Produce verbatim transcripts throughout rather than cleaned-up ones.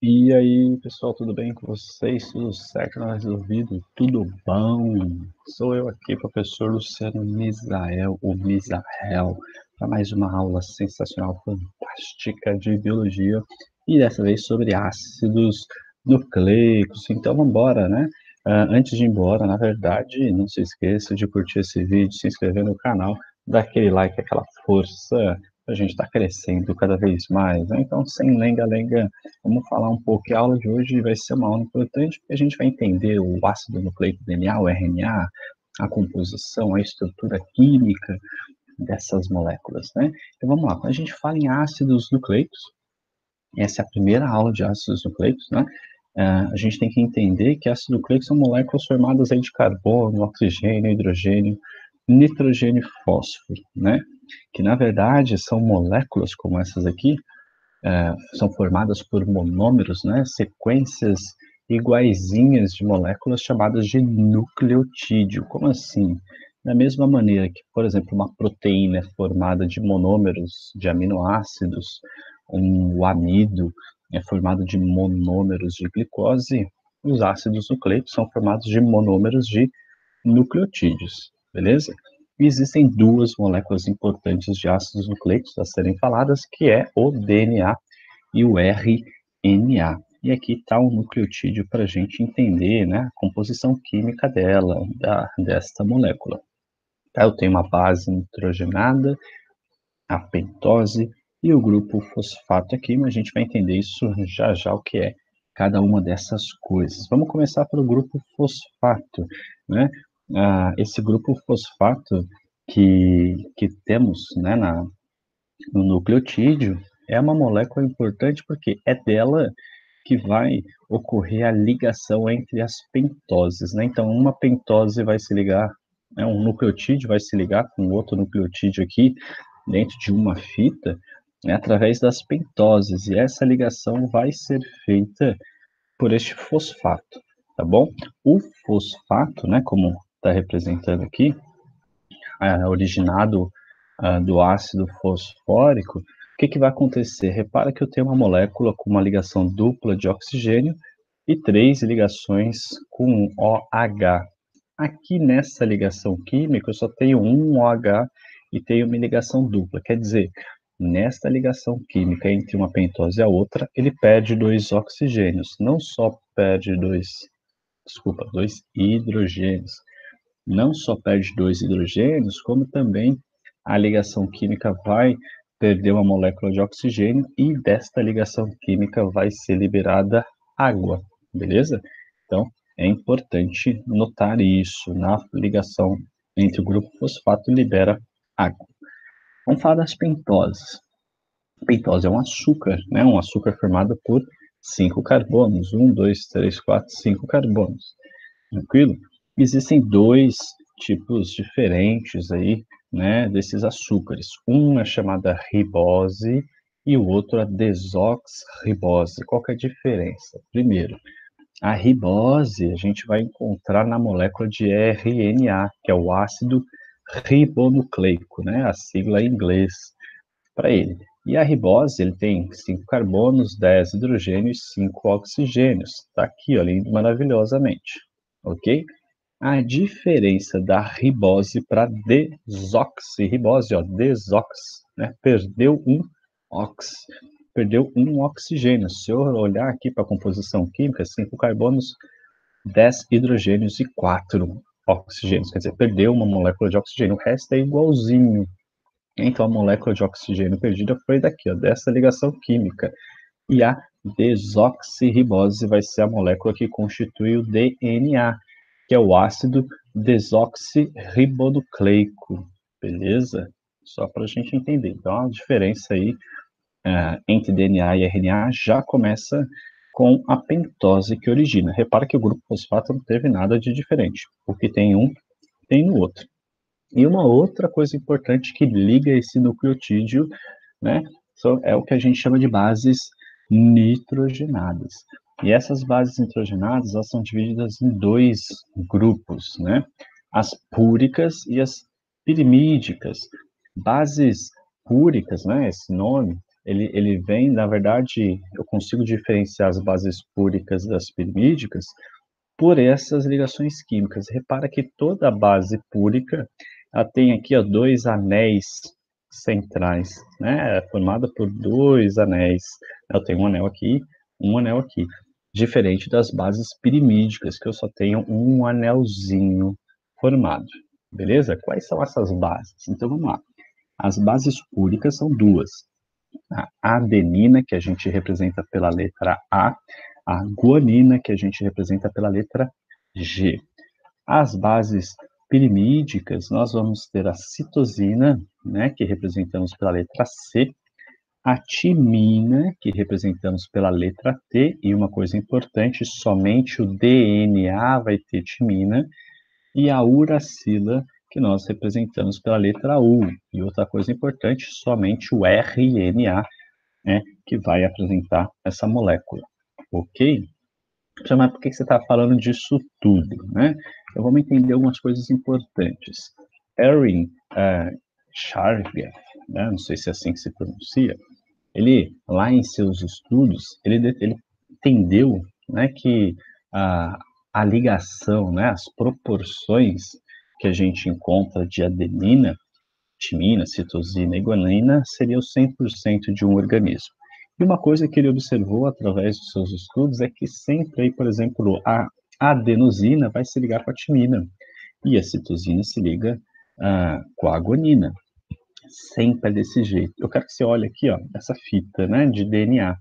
E aí, pessoal, tudo bem com vocês? Tudo certo? Nós ouvido? Tudo bom? Sou eu aqui, professor Luciano Misael, o Misael, para mais uma aula sensacional, fantástica de biologia, e dessa vez sobre ácidos nucleicos. Então, vamos embora, né? Uh, antes de ir embora, na verdade, não se esqueça de curtir esse vídeo, se inscrever no canal, dar aquele like, aquela força. A gente está crescendo cada vez mais, né? Então, sem lenga-lenga, vamos falar um pouco. A aula de hoje vai ser uma aula importante, porque a gente vai entender o ácido nucleico, D N A, o R N A, a composição, a estrutura química dessas moléculas, né? Então, vamos lá. Quando a gente fala em ácidos nucleicos, essa é a primeira aula de ácidos nucleicos, né? Uh, a gente tem que entender que ácidos nucleicos são moléculas formadas aí de carbono, oxigênio, hidrogênio, nitrogênio e fósforo, né? Que na verdade são moléculas como essas aqui, é, são formadas por monômeros, né? Sequências iguaizinhas de moléculas chamadas de nucleotídeo. Como assim? Da mesma maneira que, por exemplo, uma proteína é formada de monômeros de aminoácidos, um amido é formado de monômeros de glicose, os ácidos nucleicos são formados de monômeros de nucleotídeos. Beleza? E existem duas moléculas importantes de ácidos nucleicos a serem faladas, que é o D N A e o R N A. E aqui está o nucleotídeo para a gente entender, né, a composição química dela, da, desta molécula. Tá, eu tenho uma base nitrogenada, a pentose e o grupo fosfato aqui, mas a gente vai entender isso já já o que é cada uma dessas coisas. Vamos começar pelo grupo fosfato, né? Ah, esse grupo fosfato que, que temos, né, na, no nucleotídeo é uma molécula importante porque é dela que vai ocorrer a ligação entre as pentoses, né? Então, uma pentose vai se ligar, né, um nucleotídeo vai se ligar com outro nucleotídeo aqui dentro de uma fita, né, através das pentoses, e essa ligação vai ser feita por este fosfato, tá bom? O fosfato, né, como está representando aqui, é, originado uh, do ácido fosfórico, o que, que vai acontecer? Repara que eu tenho uma molécula com uma ligação dupla de oxigênio e três ligações com OH. Aqui nessa ligação química eu só tenho um OH e tenho uma ligação dupla, quer dizer, nesta ligação química entre uma pentose e a outra, ele perde dois oxigênios, não só perde dois, desculpa, dois hidrogênios, não só perde dois hidrogênios, como também a ligação química vai perder uma molécula de oxigênio e desta ligação química vai ser liberada água, beleza? Então, é importante notar isso, na ligação entre o grupo fosfato libera água. Vamos falar das pentoses. Pentose é um açúcar, né? Um açúcar formado por cinco carbonos, um, dois, três, quatro, cinco carbonos, tranquilo? Existem dois tipos diferentes aí, né, desses açúcares. Um é chamada ribose e o outro é desoxribose. Qual que é a diferença? Primeiro, a ribose a gente vai encontrar na molécula de R N A, que é o ácido ribonucleico, né, a sigla em inglês para ele. E a ribose, ele tem cinco carbonos, dez hidrogênios e cinco oxigênios. Está aqui, ó, lindo maravilhosamente, ok? A diferença da ribose para desoxirribose, ó, desox, né? Perdeu um ox, perdeu um oxigênio. Se eu olhar aqui para a composição química, cinco carbonos, dez hidrogênios e quatro oxigênios. Quer dizer, perdeu uma molécula de oxigênio, o resto é igualzinho. Então, a molécula de oxigênio perdida foi daqui, ó, dessa ligação química. E a desoxirribose vai ser a molécula que constitui o D N A, que é o ácido desoxirribonucleico, beleza? Só para a gente entender. Então, a diferença aí uh, entre D N A e R N A já começa com a pentose que origina. Repara que o grupo fosfato não teve nada de diferente. O que tem um, tem no outro. E uma outra coisa importante que liga esse nucleotídeo, né, é o que a gente chama de bases nitrogenadas. E essas bases nitrogenadas, elas são divididas em dois grupos, né? As púricas e as pirimídicas. Bases púricas, né? Esse nome, ele, ele vem, na verdade, eu consigo diferenciar as bases púricas das pirimídicas por essas ligações químicas. Repara que toda base púrica, ela tem aqui ó, dois anéis centrais, né? Formada por dois anéis. Eu tenho um anel aqui, um anel aqui. Diferente das bases pirimídicas, que eu só tenho um anelzinho formado. Beleza? Quais são essas bases? Então, vamos lá. As bases púricas são duas. A adenina, que a gente representa pela letra A. A guanina, que a gente representa pela letra G. As bases pirimídicas, nós vamos ter a citosina, né, que representamos pela letra C. A timina, que representamos pela letra T. E uma coisa importante, somente o D N A vai ter timina. E a uracila, que nós representamos pela letra U. E outra coisa importante, somente o R N A, né, que vai apresentar essa molécula. Ok? Mas por que você está falando disso tudo, né? Eu vou entender algumas coisas importantes. Erwin uh, Chargaff, né? Não sei se é assim que se pronuncia, ele, lá em seus estudos, ele, ele entendeu, né, que uh, a ligação, né, as proporções que a gente encontra de adenina, timina, citosina e guanina seriam cem por cento de um organismo. E uma coisa que ele observou através dos seus estudos é que sempre, aí, por exemplo, a adenosina vai se ligar com a timina e a citosina se liga ah, com a guanina. Sempre é desse jeito. Eu quero que você olhe aqui, ó, essa fita, né, de D N A.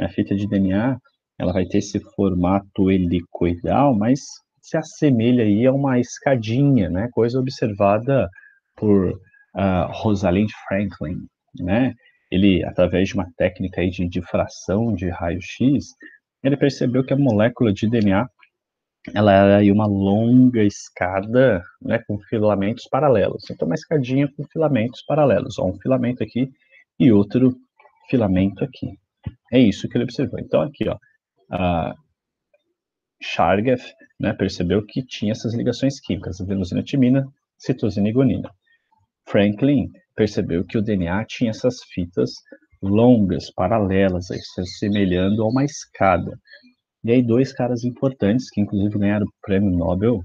A fita de D N A, ela vai ter esse formato helicoidal, mas se assemelha aí a uma escadinha, né, coisa observada por ah, Rosalind Franklin, né? Ele, através de uma técnica aí de difração de raio-x, ele percebeu que a molécula de D N A, ela era aí uma longa escada, né, com filamentos paralelos. Então, uma escadinha com filamentos paralelos. Ó, um filamento aqui e outro filamento aqui. É isso que ele observou. Então, aqui, ó, a Chargaff, né, percebeu que tinha essas ligações químicas, adenosina, timina, citosina e guanina. Franklin percebeu que o D N A tinha essas fitas longas, paralelas, se assemelhando a uma escada. E aí dois caras importantes, que inclusive ganharam o prêmio Nobel,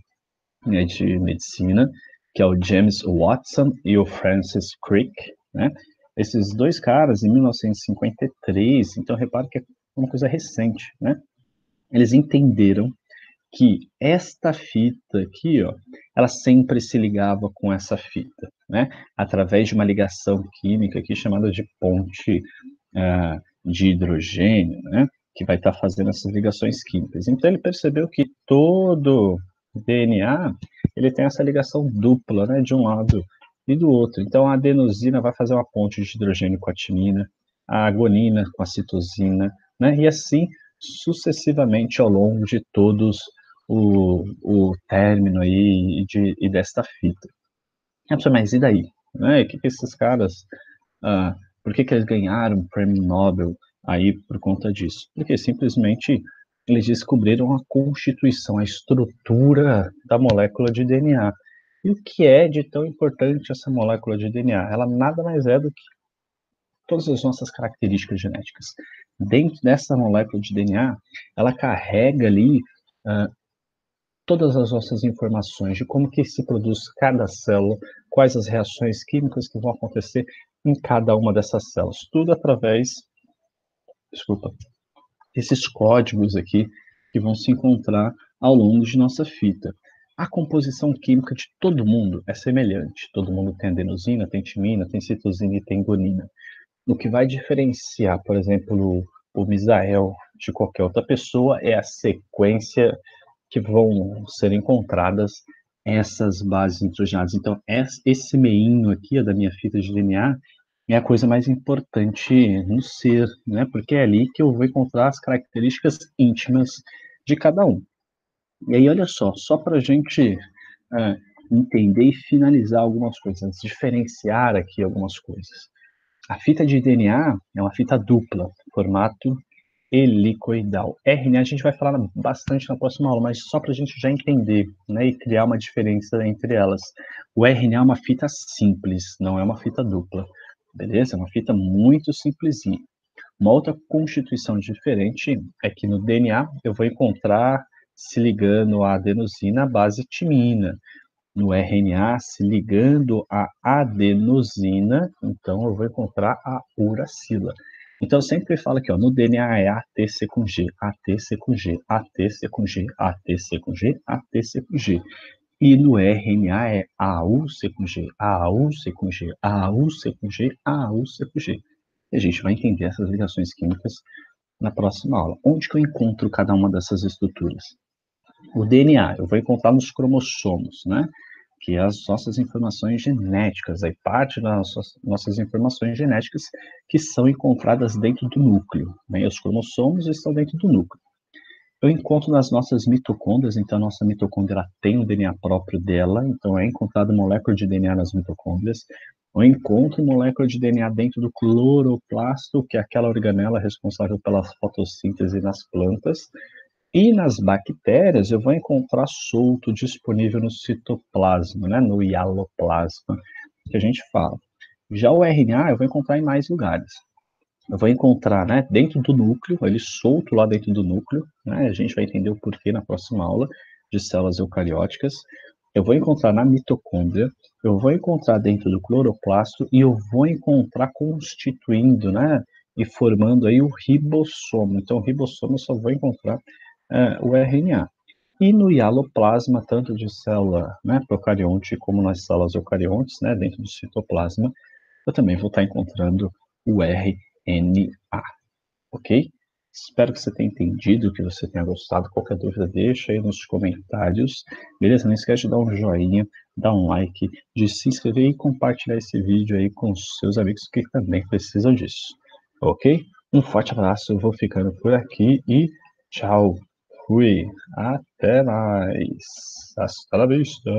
né, de medicina, que é o James Watson e o Francis Crick, né? Esses dois caras, em mil novecentos e cinquenta e três, então repara que é uma coisa recente, né? Eles entenderam que esta fita aqui, ó, ela sempre se ligava com essa fita, né? Através de uma ligação química aqui chamada de ponte uh, de hidrogênio, né? Que vai estar fazendo essas ligações químicas. Então, ele percebeu que todo D N A, ele tem essa ligação dupla, né? De um lado e do outro. Então, a adenosina vai fazer uma ponte de hidrogênio com a timina, a guanina com a citosina, né? E assim, sucessivamente, ao longo de todos O, o término aí de, e desta fita. Mas e daí? Né? O que, que esses caras, ah, por que, que eles ganharam o prêmio Nobel aí por conta disso? Porque simplesmente eles descobriram a constituição, a estrutura da molécula de D N A. E o que é de tão importante essa molécula de D N A? Ela nada mais é do que todas as nossas características genéticas. Dentro dessa molécula de D N A, ela carrega ali ah, todas as nossas informações de como que se produz cada célula, quais as reações químicas que vão acontecer em cada uma dessas células. Tudo através, desculpa, esses códigos aqui que vão se encontrar ao longo de nossa fita. A composição química de todo mundo é semelhante. Todo mundo tem adenosina, tem timina, tem citosina e tem guanina. O que vai diferenciar, por exemplo, o Misael de qualquer outra pessoa é a sequência que vão ser encontradas essas bases nitrogenadas. Então, esse meinho aqui, ó, da minha fita de D N A, é a coisa mais importante no ser, né? Porque é ali que eu vou encontrar as características íntimas de cada um. E aí, olha só, só para a gente é, entender e finalizar algumas coisas, diferenciar aqui algumas coisas. A fita de D N A é uma fita dupla, formato helicoidal. R N A a gente vai falar bastante na próxima aula, mas só para a gente já entender, né, e criar uma diferença entre elas. O R N A é uma fita simples, não é uma fita dupla. beleza? Uma fita muito simplesinha. Uma outra constituição diferente é que no D N A eu vou encontrar se ligando à adenosina à base timina. No R N A, se ligando à adenosina, então eu vou encontrar a uracila. Então eu sempre falo aqui, ó, no D N A é A T C com G, A T C com G, A T C com G, A T C com G, A T C com G. E no R N A é A U C com G, A U C com G, A U C com G, A U C com G. E a gente vai entender essas ligações químicas na próxima aula. Onde que eu encontro cada uma dessas estruturas? O D N A, eu vou encontrar nos cromossomos, né? Que é as nossas informações genéticas, aí parte das nossas informações genéticas que são encontradas dentro do núcleo, né? Os cromossomos estão dentro do núcleo. Eu encontro nas nossas mitocôndrias, então a nossa mitocôndria ela tem um D N A próprio dela, então é encontrada molécula de D N A nas mitocôndrias. Eu encontro molécula de D N A dentro do cloroplasto, que é aquela organela responsável pela fotossíntese nas plantas. E nas bactérias eu vou encontrar solto, disponível no citoplasma, né? No hialoplasma, que a gente fala. Já o R N A eu vou encontrar em mais lugares. Eu vou encontrar, né, dentro do núcleo, ele solto lá dentro do núcleo, né? A gente vai entender o porquê na próxima aula de células eucarióticas. Eu vou encontrar na mitocôndria, eu vou encontrar dentro do cloroplasto e eu vou encontrar constituindo, né, e formando aí o ribossomo. Então o ribossomo eu só vou encontrar Uh, o R N A. E no hialoplasma, tanto de célula, né, procarionte como nas células eucariontes, né, dentro do citoplasma, eu também vou estar encontrando o R N A, ok? Espero que você tenha entendido, que você tenha gostado. Qualquer dúvida, deixa aí nos comentários, beleza? Não esquece de dar um joinha, dar um like, de se inscrever e compartilhar esse vídeo aí com seus amigos que também precisam disso, ok? Um forte abraço, eu vou ficando por aqui e tchau! Fui, até mais, hasta la vista.